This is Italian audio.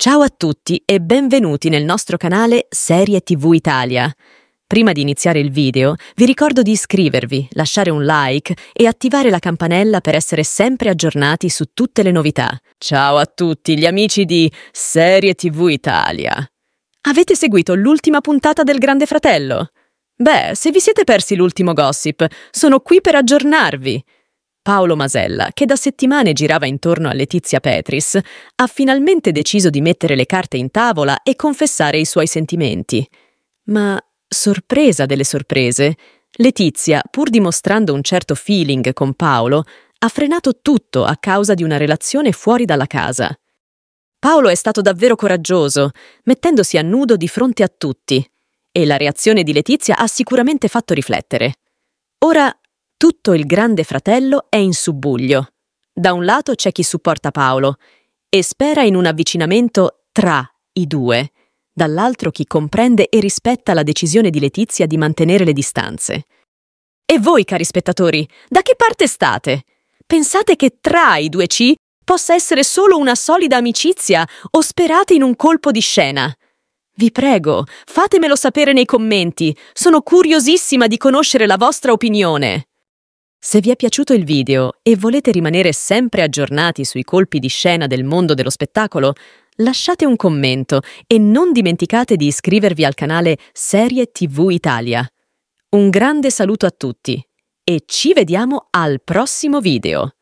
Ciao a tutti e benvenuti nel nostro canale Serie TV Italia. Prima di iniziare il video, vi ricordo di iscrivervi, lasciare un like e attivare la campanella per essere sempre aggiornati su tutte le novità. Ciao a tutti gli amici di Serie TV Italia. Avete seguito l'ultima puntata del Grande Fratello? Beh, se vi siete persi l'ultimo gossip, sono qui per aggiornarvi. Paolo Masella, che da settimane girava intorno a Letizia Petris, ha finalmente deciso di mettere le carte in tavola e confessare i suoi sentimenti. Ma, sorpresa delle sorprese, Letizia, pur dimostrando un certo feeling con Paolo, ha frenato tutto a causa di una relazione fuori dalla casa. Paolo è stato davvero coraggioso, mettendosi a nudo di fronte a tutti, e la reazione di Letizia ha sicuramente fatto riflettere. Ora, tutto il Grande Fratello è in subbuglio. Da un lato c'è chi supporta Paolo e spera in un avvicinamento tra i due, dall'altro chi comprende e rispetta la decisione di Letizia di mantenere le distanze. E voi, cari spettatori, da che parte state? Pensate che tra i due ci possa essere solo una solida amicizia o sperate in un colpo di scena? Vi prego, fatemelo sapere nei commenti, sono curiosissima di conoscere la vostra opinione. Se vi è piaciuto il video e volete rimanere sempre aggiornati sui colpi di scena del mondo dello spettacolo, lasciate un commento e non dimenticate di iscrivervi al canale Serie TV Italia. Un grande saluto a tutti e ci vediamo al prossimo video!